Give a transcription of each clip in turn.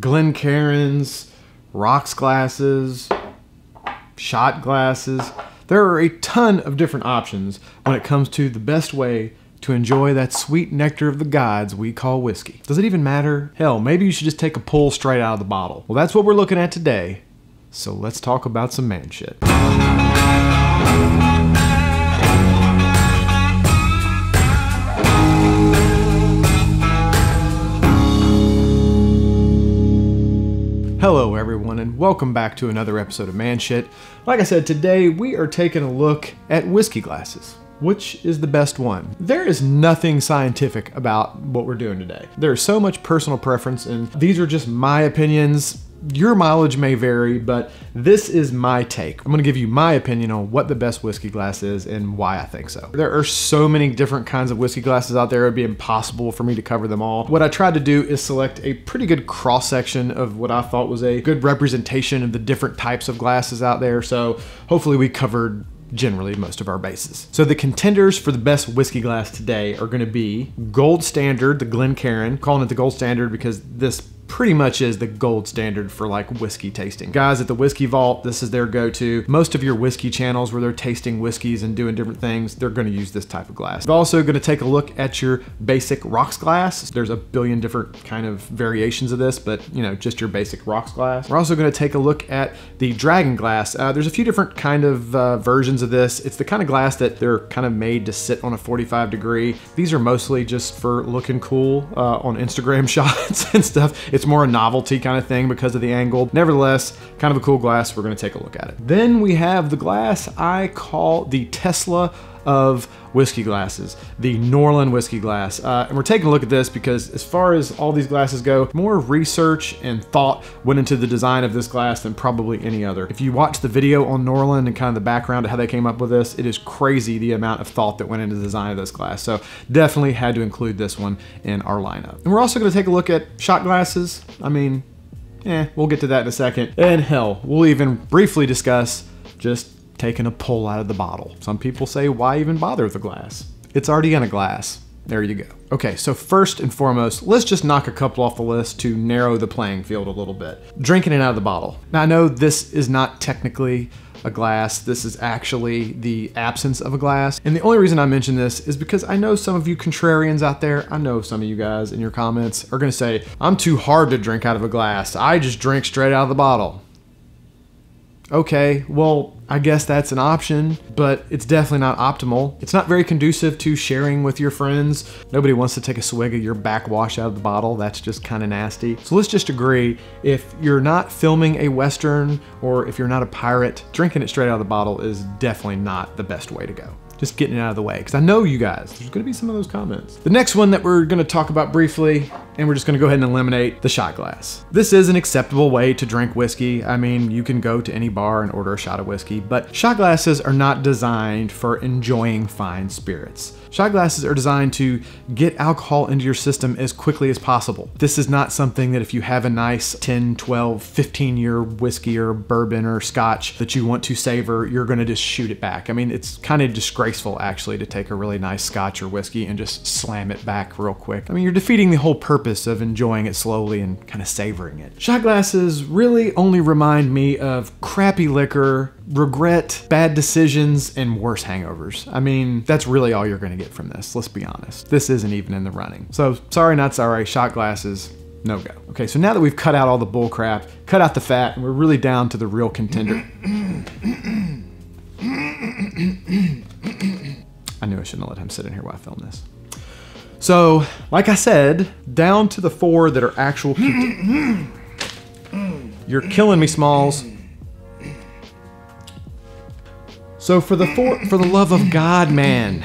Glencairns, rocks glasses, shot glasses. There are a ton of different options when it comes to the best way to enjoy that sweet nectar of the gods we call whiskey. Does it even matter? Hell, maybe you should just take a pull straight out of the bottle. Well, that's what we're looking at today, so let's talk about some man shit. Hello everyone and welcome back to another episode of Man Shit. Like I said, today we are taking a look at whiskey glasses. Which is the best one? There is nothing scientific about what we're doing today. There's so much personal preference and these are just my opinions. Your mileage may vary, but this is my take. I'm gonna give you my opinion on what the best whiskey glass is and why I think so. There are so many different kinds of whiskey glasses out there, it'd be impossible for me to cover them all. What I tried to do is select a pretty good cross section of what I thought was a good representation of the different types of glasses out there. So hopefully we covered generally most of our bases. So the contenders for the best whiskey glass today are gonna be Gold Standard, the Glencairn. I'm calling it the Gold Standard because this pretty much is the gold standard for like whiskey tasting. Guys at the Whiskey Vault, this is their go-to. Most of your whiskey channels where they're tasting whiskeys and doing different things, they're gonna use this type of glass. We're also gonna take a look at your basic rocks glass. There's a billion different kind of variations of this, but you know, just your basic rocks glass. We're also gonna take a look at the Dragon Glass. There's a few different kind of versions of this. It's the kind of glass that they're kind of made to sit on a 45 degree. These are mostly just for looking cool on Instagram shots and stuff. It's more a novelty kind of thing because of the angle. Nevertheless, kind of a cool glass. We're gonna take a look at it. Then we have the glass I call the Tesla of whiskey glasses, the Norlan whiskey glass. And we're taking a look at this because as far as all these glasses go, more research and thought went into the design of this glass than probably any other. If you watch the video on Norlan and kind of the background of how they came up with this, it is crazy the amount of thought that went into the design of this glass. So definitely had to include this one in our lineup. And we're also gonna take a look at shot glasses. I mean, we'll get to that in a second. And hell, we'll even briefly discuss just taking a pull out of the bottle. Some people say, why even bother with a glass? It's already in a glass. There you go. Okay, so first and foremost, let's just knock a couple off the list to narrow the playing field a little bit. Drinking it out of the bottle. Now I know this is not technically a glass. This is actually the absence of a glass. And the only reason I mention this is because I know some of you contrarians out there, I know some of you guys in your comments are gonna say, I'm too hard to drink out of a glass. I just drink straight out of the bottle. Okay, well, I guess that's an option, but it's definitely not optimal. It's not very conducive to sharing with your friends. Nobody wants to take a swig of your backwash out of the bottle. That's just kind of nasty. So let's just agree, if you're not filming a Western or if you're not a pirate, drinking it straight out of the bottle is definitely not the best way to go. Just getting it out of the way, because I know you guys, there's gonna be some of those comments. The next one that we're gonna talk about briefly, and we're just gonna go ahead and eliminate the shot glass. This is an acceptable way to drink whiskey. I mean, you can go to any bar and order a shot of whiskey, but shot glasses are not designed for enjoying fine spirits. Shot glasses are designed to get alcohol into your system as quickly as possible. This is not something that if you have a nice 10, 12, 15 year whiskey or bourbon or scotch that you want to savor, you're gonna just shoot it back. I mean, it's kind of disgraceful actually to take a really nice scotch or whiskey and just slam it back real quick. I mean, you're defeating the whole purpose of enjoying it slowly and kind of savoring it. Shot glasses really only remind me of crappy liquor, regret, bad decisions, and worse hangovers. I mean, that's really all you're gonna get from this, let's be honest. This isn't even in the running. So sorry, not sorry, shot glasses, no go. Okay, so now that we've cut out all the bull crap, cut out the fat, and we're really down to the real contender. I knew I shouldn't have let him sit in here while I filmed this. So, like I said, down to the four that are actual You're killing me, Smalls. So for the love of God, man.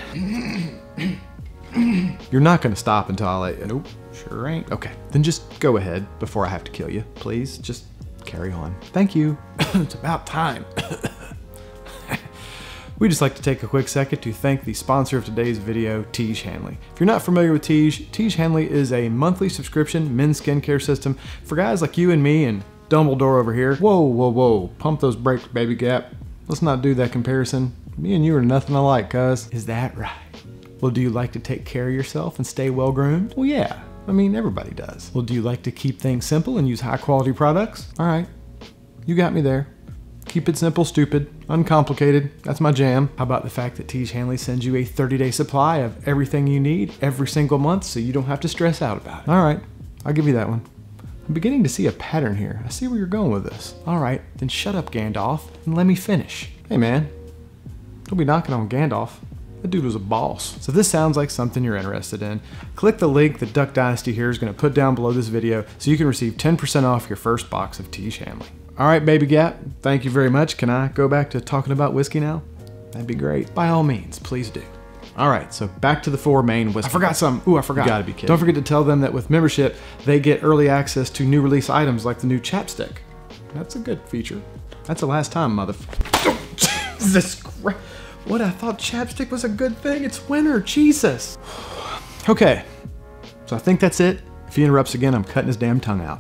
You're not gonna stop until I let you. Nope, sure ain't. Okay, then just go ahead before I have to kill you, please. Just carry on. Thank you. It's about time. We'd just like to take a quick second to thank the sponsor of today's video, Tiege Hanley. If you're not familiar with Tiege, Tiege Hanley is a monthly subscription men's skincare system for guys like you and me and Dumbledore over here. Whoa, whoa, whoa, pump those brakes, baby gap. Let's not do that comparison. Me and you are nothing alike, cuz. Is that right? Well, do you like to take care of yourself and stay well groomed? Well, yeah. I mean, everybody does. Well, do you like to keep things simple and use high quality products? All right, you got me there. Keep it simple, stupid, uncomplicated. That's my jam. How about the fact that Tiege Hanley sends you a 30-day supply of everything you need every single month so you don't have to stress out about it? All right, I'll give you that one. I'm beginning to see a pattern here. I see where you're going with this. All right, then shut up, Gandalf, and let me finish. Hey, man, don't be knocking on Gandalf. That dude was a boss. So if this sounds like something you're interested in, click the link that Duck Dynasty here is going to put down below this video so you can receive 10% off your first box of Tiege Hanley. All right, Baby Gap, thank you very much. Can I go back to talking about whiskey now? That'd be great. By all means, please do. All right, so back to the four main whiskeys. I forgot something. Ooh, I forgot. You gotta be kidding. Don't forget to tell them that with membership, they get early access to new release items like the new chapstick. That's a good feature. That's the last time, motherfucker. Jesus Christ. What, I thought chapstick was a good thing? It's winter, Jesus. Okay, so I think that's it. If he interrupts again, I'm cutting his damn tongue out.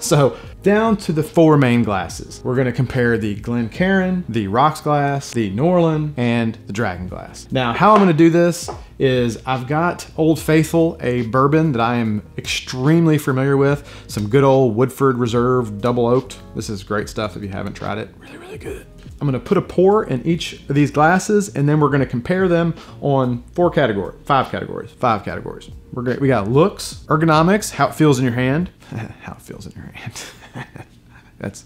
So down to the four main glasses. We're gonna compare the Glencairn, the Rocks Glass, the Norlan, and the Dragon Glass. Now, how I'm gonna do this is I've got Old Faithful, a bourbon that I am extremely familiar with, some good old Woodford Reserve double oaked. This is great stuff if you haven't tried it. Really, really good. I'm gonna put a pour in each of these glasses and then we're gonna compare them on five categories. We're great. We got looks, ergonomics, how it feels in your hand. How it feels in your hand. That's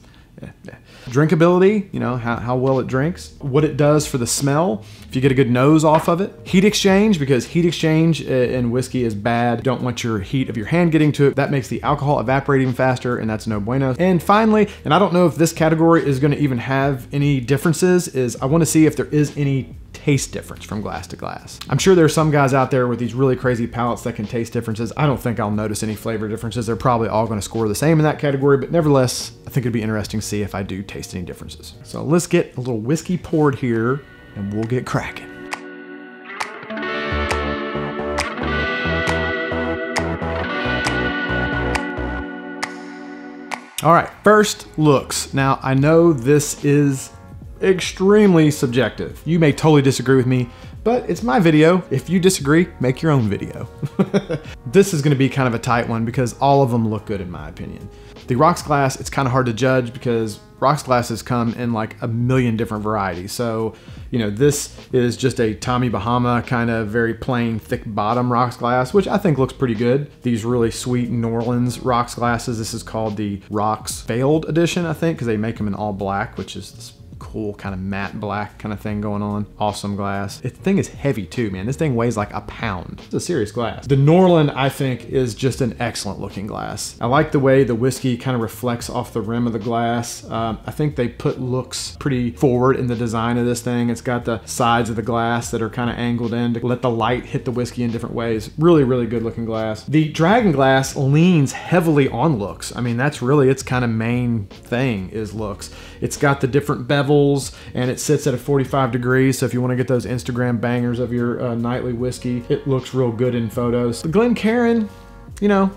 drinkability, you know, how well it drinks, what it does for the smell, if you get a good nose off of it, heat exchange, because heat exchange in whiskey is bad. You don't want your heat of your hand getting to it. That makes the alcohol evaporate even faster, and that's no bueno. And finally, and I don't know if this category is going to even have any differences, is I want to see if there is any taste difference from glass to glass. I'm sure there's some guys out there with these really crazy palates that can taste differences. I don't think I'll notice any flavor differences. They're probably all going to score the same in that category, but nevertheless, I think it'd be interesting to see if I do taste any differences. So let's get a little whiskey poured here and we'll get cracking. All right, first looks. Now I know this is extremely subjective. You may totally disagree with me, but it's my video. If you disagree, make your own video. This is gonna be kind of a tight one because all of them look good in my opinion. The Rocks Glass, it's kind of hard to judge because Rocks Glasses come in like a million different varieties. So, you know, this is just a Tommy Bahama kind of very plain thick bottom Rocks Glass, which I think looks pretty good. These really sweet Norlan's Rocks Glasses, this is called the Rocks Veiled Edition, I think, because they make them in all black, which is this cool kind of matte black kind of thing going on. Awesome glass. This thing is heavy too, man. This thing weighs like a pound. It's a serious glass. The Norlan, I think, is just an excellent looking glass. I like the way the whiskey kind of reflects off the rim of the glass. I think they put looks pretty forward in the design of this thing. It's got the sides of the glass that are kind of angled in to let the light hit the whiskey in different ways. Really, really good looking glass. The Dragon Glass leans heavily on looks. I mean, that's really its kind of main thing is looks. It's got the different bevels and it sits at a 45 degrees. So if you want to get those Instagram bangers of your nightly whiskey, it looks real good in photos. The Glencairn, you know,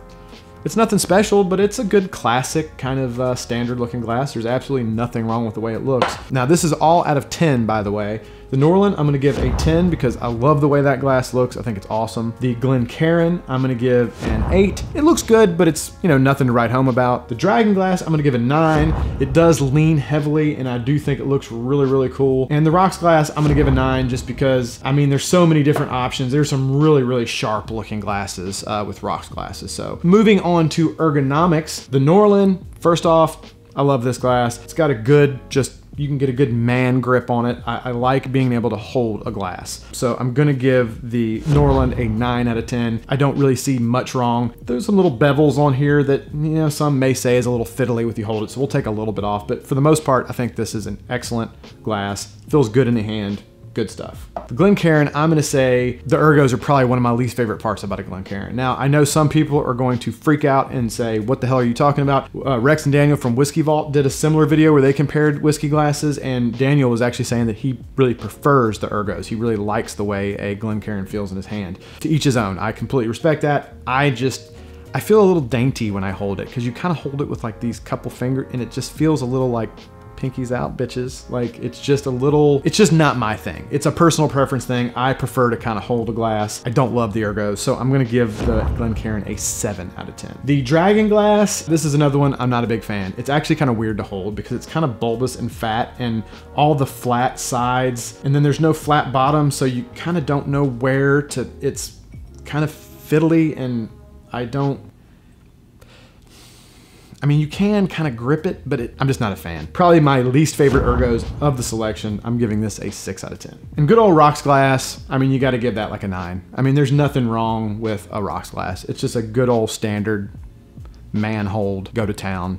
it's nothing special, but it's a good classic kind of standard looking glass. There's absolutely nothing wrong with the way it looks. Now this is all out of 10, by the way. The Norlan, I'm gonna give a 10 because I love the way that glass looks. I think it's awesome. The Glencairn, I'm gonna give an 8. It looks good, but it's, you know, nothing to write home about. The Dragon Glass, I'm gonna give a 9. It does lean heavily, and I do think it looks really, really cool. And the Rocks Glass, I'm gonna give a 9 just because, I mean, there's so many different options. There's some really, really sharp looking glasses with Rocks Glasses. So moving on to ergonomics, the Norlan, first off, I love this glass. It's got a good, just, you can get a good man grip on it. I like being able to hold a glass. So I'm gonna give the Norlan a 9 out of 10. I don't really see much wrong. There's some little bevels on here that, you know, some may say is a little fiddly with you hold it. So we'll take a little bit off, but for the most part, I think this is an excellent glass. Feels good in the hand. Good stuff. The Glencairn, I'm gonna say the ergos are probably one of my least favorite parts about a Glencairn. Now, I know some people are going to freak out and say, what the hell are you talking about? Rex and Daniel from Whiskey Vault did a similar video where they compared whiskey glasses, and Daniel was actually saying that he really prefers the ergos. He really likes the way a Glencairn feels in his hand. To each his own. I completely respect that. I feel a little dainty when I hold it because you kind of hold it with like these couple fingers and it just feels a little like pinkies out, bitches. Like, it's just a little, it's just not my thing. It's a personal preference thing. I prefer to kind of hold a glass. I don't love the ergos, so I'm gonna give the Glencairn a 7 out of 10. The Dragon Glass, this is another one I'm not a big fan. It's actually kind of weird to hold because it's kind of bulbous and fat and all the flat sides, and then there's no flat bottom, so you kind of don't know where to, it's kind of fiddly, and I don't, I mean, you can kind of grip it, but I'm just not a fan. Probably my least favorite ergos of the selection. I'm giving this a 6 out of 10. And good old rocks glass, I mean, you got to give that like a 9. I mean, there's nothing wrong with a rocks glass. It's just a good old standard man hold, go to town,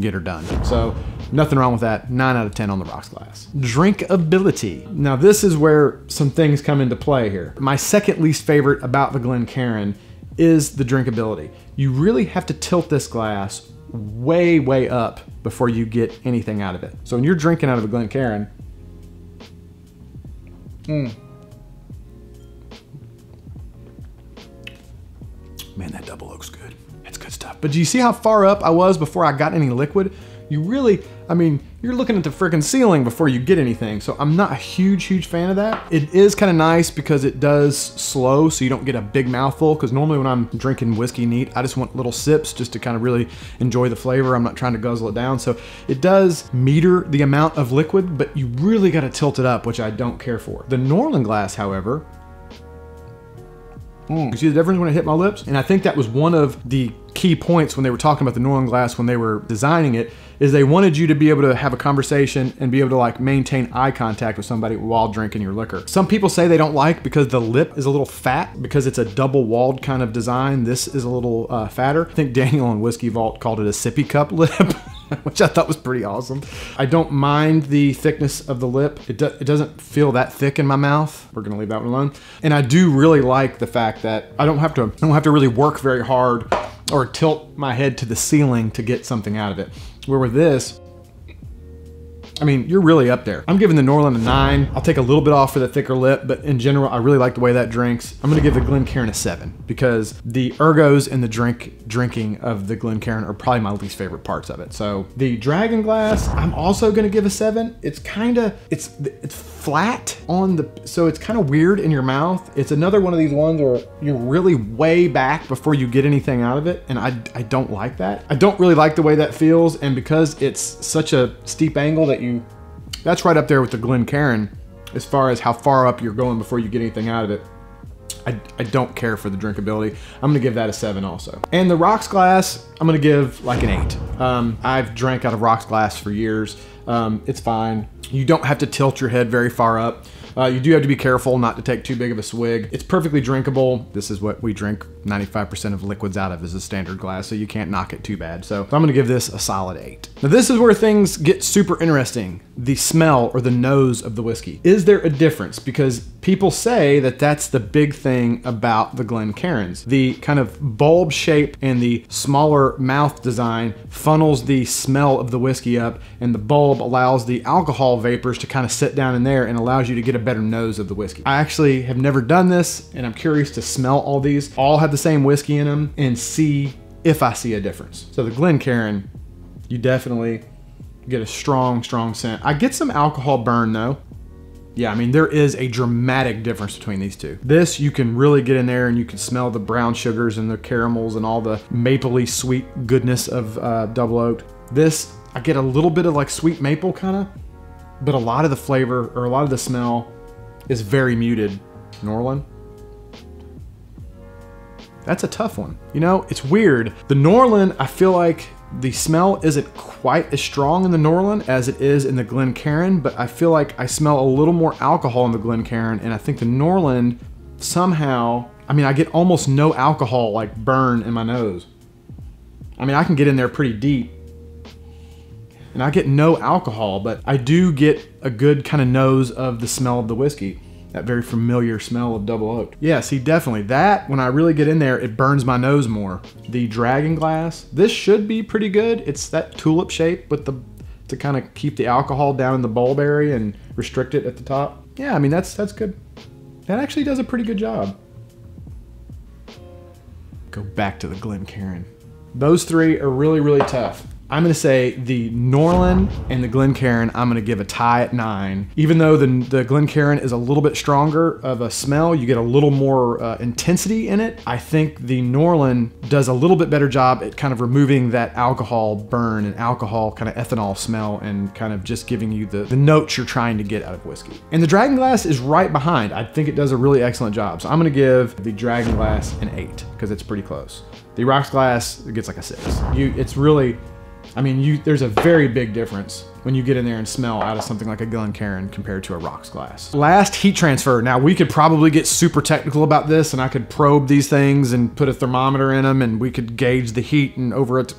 get her done. So nothing wrong with that. 9 out of 10 on the rocks glass. Drinkability. Now this is where some things come into play here. My second least favorite about the Glencairn is the drinkability. You really have to tilt this glass way, way up before you get anything out of it. So when you're drinking out of a Glencairn, man, that double oak's good. That's good stuff. But do you see how far up I was before I got any liquid? You really, I mean, you're looking at the freaking ceiling before you get anything. So I'm not a huge, huge fan of that. It is kind of nice because it does slow, so you don't get a big mouthful. Because normally when I'm drinking whiskey neat, I just want little sips just to kind of really enjoy the flavor. I'm not trying to guzzle it down. So it does meter the amount of liquid, but you really got to tilt it up, which I don't care for. The Norlan glass, however, you see the difference when it hit my lips? And I think that was one of the key points when they were talking about the Norlan glass when they were designing it, is they wanted you to be able to have a conversation and be able to like maintain eye contact with somebody while drinking your liquor. Some people say they don't like because the lip is a little fat because it's a double walled kind of design. This is a little fatter. I think Daniel on Whiskey Vault called it a sippy cup lip, which I thought was pretty awesome. I don't mind the thickness of the lip. It doesn't feel that thick in my mouth. We're gonna leave that one alone. And I do really like the fact that I don't have to really work very hard or tilt my head to the ceiling to get something out of it. Where with this, I mean, you're really up there. I'm giving the Norlan a 9. I'll take a little bit off for the thicker lip, but in general, I really like the way that drinks. I'm gonna give the Glencairn a 7 because the ergos and the drinking of the Glencairn are probably my least favorite parts of it. So the Dragon Glass, I'm also gonna give a 7. It's kinda, it's flat on the, so it's kinda weird in your mouth. It's another one of these ones where you're really way back before you get anything out of it, and I don't like that. I don't really like the way that feels, and because it's such a steep angle that you, that's right up there with the Glencairn as far as how far up you're going before you get anything out of it. I don't care for the drinkability. I'm gonna give that a 7 also. And the rocks glass, I'm gonna give like an 8. I've drank out of rocks glass for years. It's fine. You don't have to tilt your head very far up. You do have to be careful not to take too big of a swig. It's perfectly drinkable. This is what we drink 95% of liquids out of, is a standard glass, so you can't knock it too bad. So I'm gonna give this a solid 8. Now this is where things get super interesting. The smell or the nose of the whiskey. Is there a difference? Because people say that that's the big thing about the Glencairns. The kind of bulb shape and the smaller mouth design funnels the smell of the whiskey up, and the bulb allows the alcohol vapors to kind of sit down in there and allows you to get a better nose of the whiskey. I actually have never done this, and I'm curious to smell all these. All have the same whiskey in them and see if I see a difference. So the Glencairn, you definitely get a strong, strong scent. I get some alcohol burn though. Yeah, I mean, there is a dramatic difference between these two. This, you can really get in there and you can smell the brown sugars and the caramels and all the mapley sweet goodness of double oaked. This, I get a little bit of like sweet maple kind of, but a lot of the flavor or a lot of the smell is very muted. Norlan, that's a tough one. You know, it's weird. The Norlan, I feel like the smell isn't quite as strong in the Norlan as it is in the Glencairn, but I feel like I smell a little more alcohol in the Glencairn, and I think the Norlan somehow, I mean, I get almost no alcohol like burn in my nose. I mean, I can get in there pretty deep and I get no alcohol, but I do get a good kind of nose of the smell of the whiskey. That very familiar smell of double oak. Yeah, see, definitely that, when I really get in there, it burns my nose more. The Dragon Glass, this should be pretty good. It's that tulip shape with the, to kind of keep the alcohol down in the bulb area and restrict it at the top. Yeah, I mean, that's good. That actually does a pretty good job. Go back to the Glencairn. Those three are really, really tough. I'm going to say the Norlan and the Glencairn, I'm going to give a tie at 9. Even though the Glencairn is a little bit stronger of a smell, you get a little more intensity in it. I think the Norlan does a little bit better job at kind of removing that alcohol burn and alcohol kind of ethanol smell and kind of just giving you the notes you're trying to get out of whiskey. And the Dragon Glass is right behind. I think it does a really excellent job. So I'm going to give the Dragon Glass an 8 because it's pretty close. The Rocks Glass, it gets like a 6. It's really... I mean, there's a very big difference when you get in there and smell out of something like a Glencairn compared to a Rocks Glass. Last, heat transfer. Now, we could probably get super technical about this, and I could probe these things and put a thermometer in them, and we could gauge the heat and over it.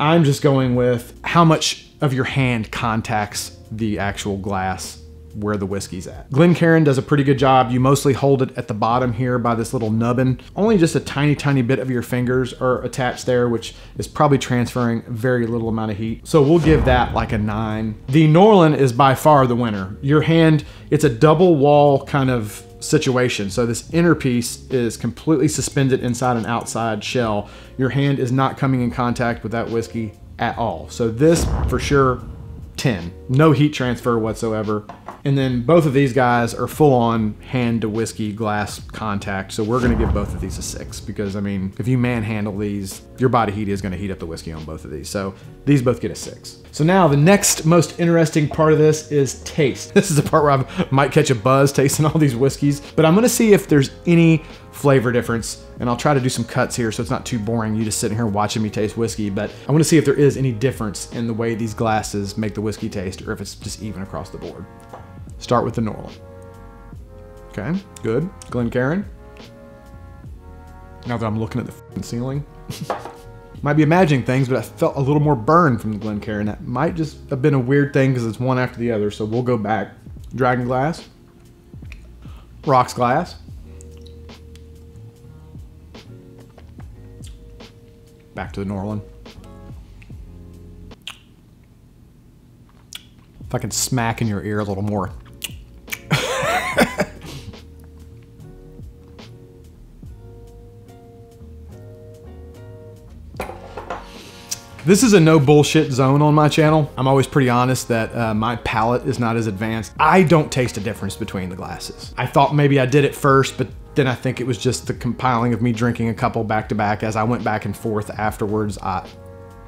I'm just going with how much of your hand contacts the actual glass where the whiskey's at. Glencairn does a pretty good job. You mostly hold it at the bottom here by this little nubbin. Only just a tiny, tiny bit of your fingers are attached there, which is probably transferring very little amount of heat. So we'll give that like a 9. The Norlan is by far the winner. Your hand, it's a double wall kind of situation. So this inner piece is completely suspended inside an outside shell. Your hand is not coming in contact with that whiskey at all. So this for sure, 10. No heat transfer whatsoever. And then both of these guys are full on hand to whiskey glass contact. So we're gonna give both of these a 6 because I mean, if you manhandle these, your body heat is gonna heat up the whiskey on both of these. So these both get a 6. So now the next most interesting part of this is taste. This is the part where I might catch a buzz tasting all these whiskeys, but I'm gonna see if there's any flavor difference, and I'll try to do some cuts here so it's not too boring you just sitting here watching me taste whiskey, but I want to see if there is any difference in the way these glasses make the whiskey taste or if it's just even across the board. Start with the Norlan. Okay, good. Glencairn. Now that I'm looking at the f***ing ceiling. Might be imagining things, but I felt a little more burn from the Glencairn. That might just have been a weird thing because it's one after the other, so we'll go back. Dragon Glass. Rocks Glass. Back to the Norlan. If I can smack in your ear a little more. This is a no bullshit zone on my channel. I'm always pretty honest that my palate is not as advanced. I don't taste a difference between the glasses. I thought maybe I did at first, but then I think it was just the compiling of me drinking a couple back to back as I went back and forth afterwards.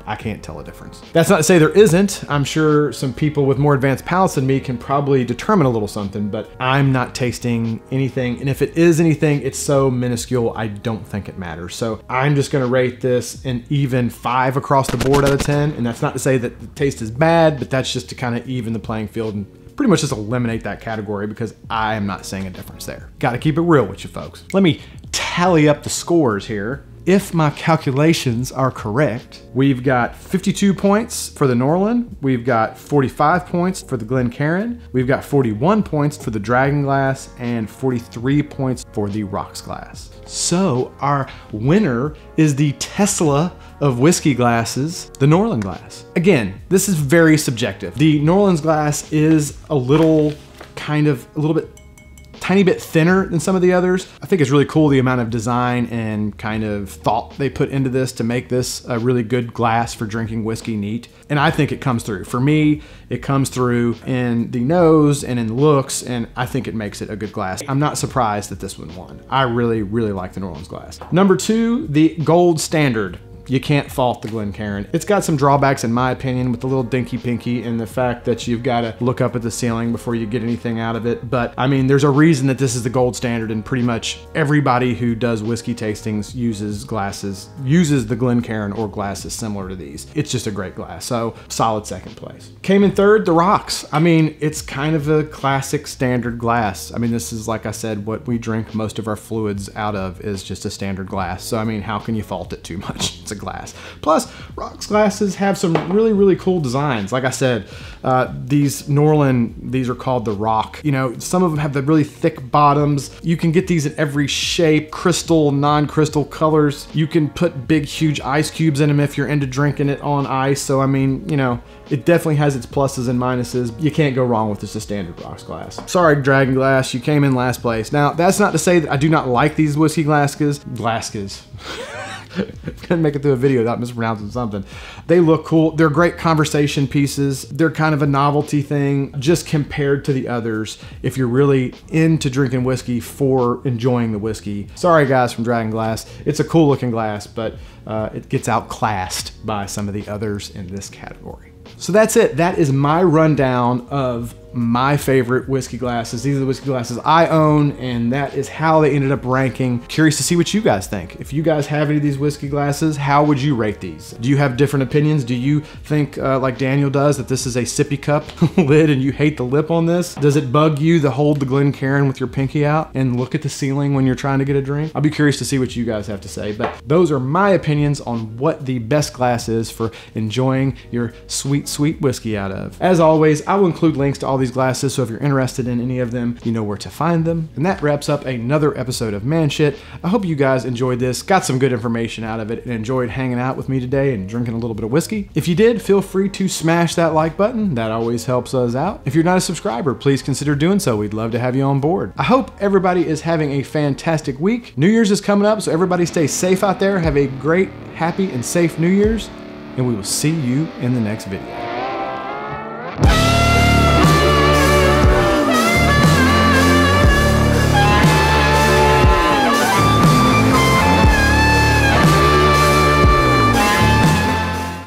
I can't tell a difference. That's not to say there isn't. I'm sure some people with more advanced palates than me can probably determine a little something, but I'm not tasting anything. And if it is anything, it's so minuscule, I don't think it matters. So I'm just gonna rate this an even 5 across the board out of 10. And that's not to say that the taste is bad, but that's just to kind of even the playing field and pretty much just eliminate that category because I am not seeing a difference there. Gotta keep it real with you folks. Let me tally up the scores here. If my calculations are correct, we've got 52 points for the Norlan, we've got 45 points for the Glencairn, we've got 41 points for the Dragon Glass, and 43 points for the Rocks Glass. So our winner is the Tesla of whiskey glasses, the Norlan Glass. Again, this is very subjective. The Norlan's Glass is a little bit tiny bit thinner than some of the others. I think it's really cool the amount of design and kind of thought they put into this to make this a really good glass for drinking whiskey neat. And I think it comes through. For me, it comes through in the nose and in looks, and I think it makes it a good glass. I'm not surprised that this one won. I really, really like the Norlan's Glass. Number 2, the gold standard. You can't fault the Glencairn. It's got some drawbacks in my opinion with the little dinky pinky and the fact that you've got to look up at the ceiling before you get anything out of it. But I mean, there's a reason that this is the gold standard and pretty much everybody who does whiskey tastings uses the Glencairn or glasses similar to these. It's just a great glass, so solid second place. Came in third, the Rocks. I mean, it's kind of a classic standard glass. I mean, this is, like I said, what we drink most of our fluids out of is just a standard glass. So I mean, how can you fault it too much? It's a glass. Plus, Rocks glasses have some really, really cool designs. Like I said, these Norlan, these are called the Rock. You know, some of them have the really thick bottoms. You can get these in every shape, crystal, non-crystal colors. You can put big, huge ice cubes in them if you're into drinking it on ice. So, I mean, you know, it definitely has its pluses and minuses. You can't go wrong with just a standard Rocks glass. Sorry, Dragon Glass, you came in last place. Now, that's not to say that I do not like these whiskey glasses. Couldn't make it through a video without mispronouncing something. They look cool. They're great conversation pieces. They're kind of a novelty thing just compared to the others if you're really into drinking whiskey for enjoying the whiskey. Sorry guys from Dragon Glass. It's a cool looking glass, but it gets outclassed by some of the others in this category. So that's it. That is my rundown of my favorite whiskey glasses. These are the whiskey glasses I own, and that is how they ended up ranking. Curious to see what you guys think. If you guys have any of these whiskey glasses, how would you rate these? Do you have different opinions? Do you think, like Daniel does, that this is a sippy cup lid and you hate the lip on this? Does it bug you to hold the Glencairn with your pinky out and look at the ceiling when you're trying to get a drink? I'll be curious to see what you guys have to say, but those are my opinions on what the best glass is for enjoying your sweet, sweet whiskey out of. As always, I will include links to all these glasses, so if you're interested in any of them, you know where to find them. And that wraps up another episode of Man Shit. I hope you guys enjoyed this, got some good information out of it, and enjoyed hanging out with me today and drinking a little bit of whiskey. If you did, feel free to smash that like button. That always helps us out. If you're not a subscriber, please consider doing so. We'd love to have you on board. I hope everybody is having a fantastic week. New Year's is coming up, so everybody stay safe out there. Have a great, happy, and safe New Year's, and we will see you in the next video.